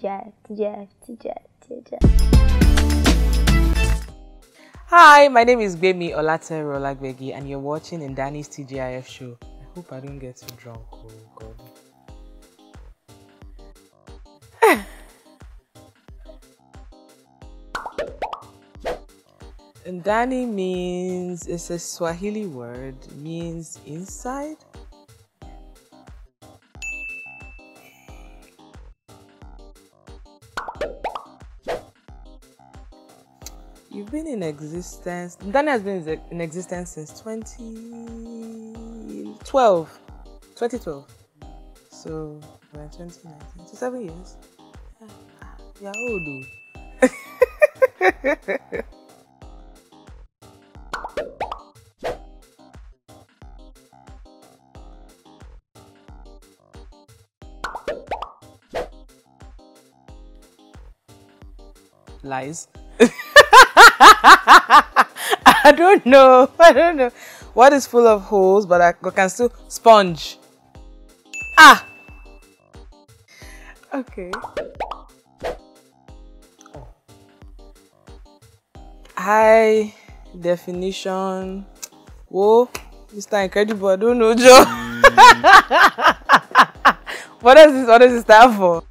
NdaniTGIFShow. Hi, my name is Gbemi Olateru-Olagbegi and you're watching Ndani's TGIF show. I hope I don't get too drunk. Oh God. Ndani means, it's a Swahili word, means inside. You've been in existence, Ndani has been in existence since 2012. So, we're 2019, so 7 years. You're old though. Lies. I don't know. What is full of holes but I can still sponge? Ah! Okay. Oh. High definition. Whoa, Mr. Incredible, I don't know, Joe. What does this stand for?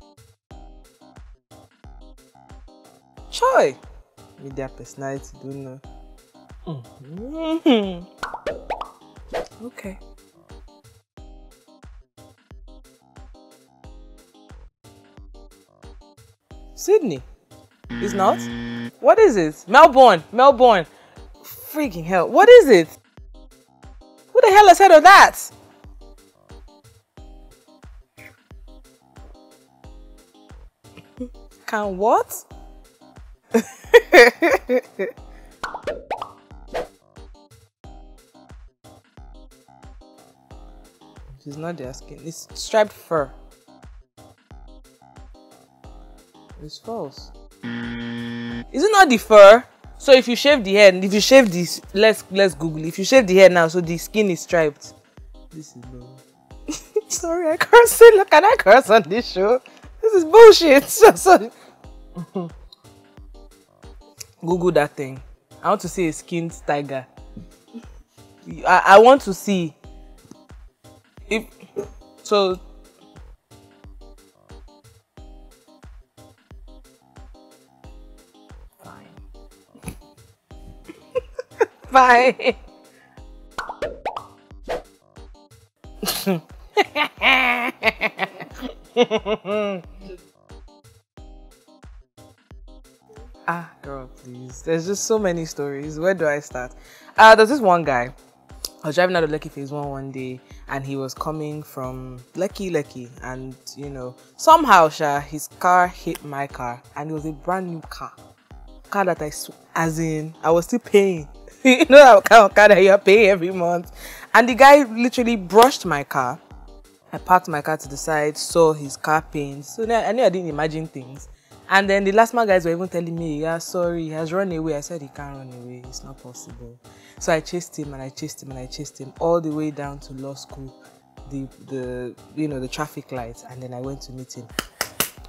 Choi! Media personality, don't know. Mm-hmm. Okay. Sydney? It's not? What is it? Melbourne. Freaking hell. What is it? Who the hell has heard of that? Can what? It's not their skin, it's striped fur. It's false. Is it not the fur? So if you shave the hair, if you shave this, let's Google. If you shave the hair now, so the skin is striped. This is bullshit. Sorry, I can't say. Look, can I curse on this show? This is bullshit. Sorry. Google that thing. I want to see a skinned tiger. I want to see if so. Fine. Bye. Ah, girl, please. There's just so many stories. Where do I start? There's this one guy. I was driving out of Lekki Phase 1 one day, and he was coming from Lekki, and you know, somehow, his car hit my car, and it was a brand new car. Car that I was still paying. You know that car that you pay every month. And the guy literally brushed my car. I parked my car to the side, saw his car paint. So now I knew I didn't imagine things. And then the last man guys were even telling me, yeah, sorry, he has run away. I said, he can't run away. It's not possible. So I chased him and I chased him and I chased him all the way down to law school, the traffic lights. And then I went to meet him.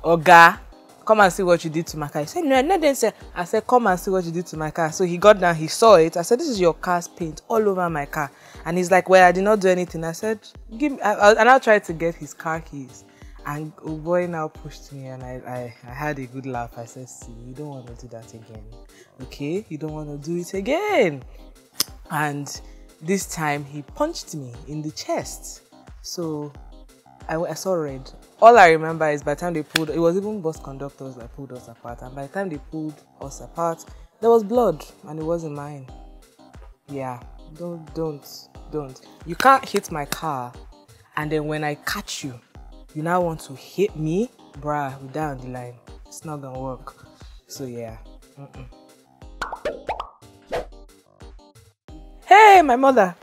Oga, come and see what you did to my car. He said, no, I didn't say. I said, come and see what you did to my car. So he got down, he saw it. I said, this is your car's paint all over my car. And he's like, well, I did not do anything. I said, give me, and I tried to get his car keys. And oh boy now pushed me and I had a good laugh. I said, see, you don't want to do that again. Okay? You don't want to do it again. And this time he punched me in the chest. So I saw red. All I remember is by the time they pulled, it was even bus conductors that pulled us apart. And by the time they pulled us apart, there was blood and it wasn't mine. Yeah. Don't. You can't hit my car and then when I catch you, you now want to hit me, bruh, we're down the line. It's not gonna work. So yeah. Hey, my mother.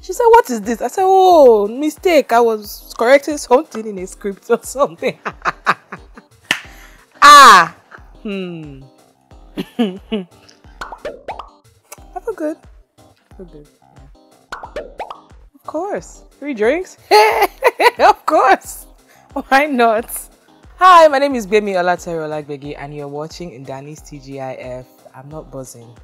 She said, what is this? I said, oh, mistake. I was correcting something in a script or something. Good. course. 3 drinks? Of course. Why not? Hi, my name is Gbemi Olateru-Olagbegi and you're watching Ndani's TGIF. I'm not buzzing.